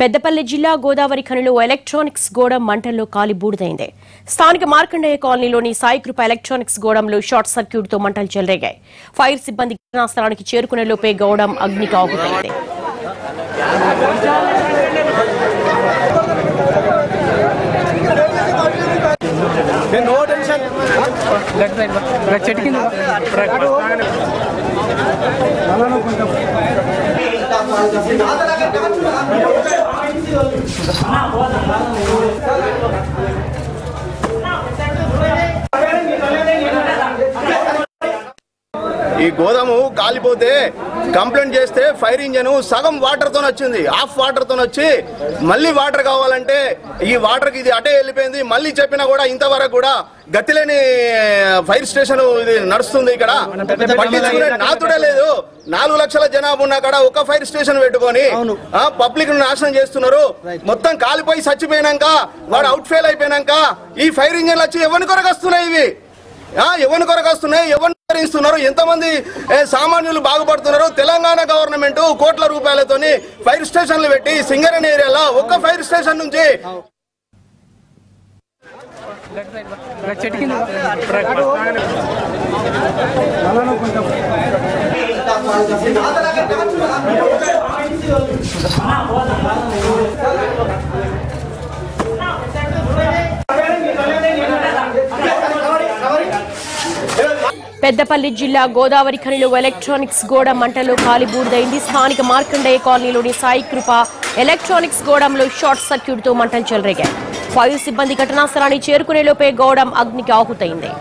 పెద్దపల్లి జిల్లా గోదావరి ఖనిలో ఎలక్ట్రానిక్స్ గోడం మంటల్లో కాలి బూడిదైంది. స్థానిక మార్కండేయ కాలనీలోని సాయికృప ఎలక్ట్రానిక్స్ గోడంలో షార్ట్ సర్క్యూట్ తో మంటలు చెలరేగాయి. ఫైర్ సిబ్బంది ఘటనా స్థలానికి చేరుకునే లోపే గోడం అగ్నికి ఆహుతైంది. ఈ గోదాము కాలిపోతే కంప్లైంట్ చేస్తే ఫైర్ ఇంజన్ సగం వాటర్ తో వచ్చింది, హాఫ్ వాటర్ తో వచ్చి మళ్ళీ వాటర్ కావాలంటే ఈ వాటర్ కి ఇది అటే వెళ్ళిపోయింది. మళ్ళీ చెప్పినా కూడా ఇంతవరకు కూడా గతిలేని ఫైర్ స్టేషన్ ఇది నడుస్తుంది. ఇక్కడ పట్టించుకునే నాతుడే లేదు. 4 లక్షల జనాభా ఉన్న అక్కడ ఒక ఫైర్ స్టేషన్ పెట్టుకొని పబ్లిక్ నాశనం చేస్తున్నారు. మొత్తం కాలిపోయి చచ్చిపోయినాక వాడు అవుట్ ఫెయిల్ అయిపోయినాక ఈ ఫైర్ ఇంజన్లు వచ్చి ఎవరి కొరకు వస్తున్నాయి, ఇవి ఎవరి కొరకు వస్తున్నాయి, ఎవరిని ఇస్తున్నారు, ఎంతమంది సామాన్యులు బాగుపడుతున్నారు. తెలంగాణ గవర్నమెంట్ కోట్ల రూపాయలతోని ఫైర్ స్టేషన్లు పెట్టి సింగరేణి ఏరియాలో ఒక్క ఫైర్ స్టేషన్ నుంచి పెద్దపల్లి జిల్లా గోదావరి ఖనిలో ఎలక్ట్రానిక్స్ గోడ మంటల్లో కాలి బూడిదైంది. స్థానిక మార్కండేయ కాలనీలోని సాయికృప ఎలక్ట్రానిక్స్ గోడంలో షార్ట్ సర్క్యూట్ తో మంటలు చెలరేగాయి. ఫైర్ సిబ్బంది ఘటనా స్థలాన్ని చేరుకునే లోపే గోడం అగ్నికి ఆహుతైంది.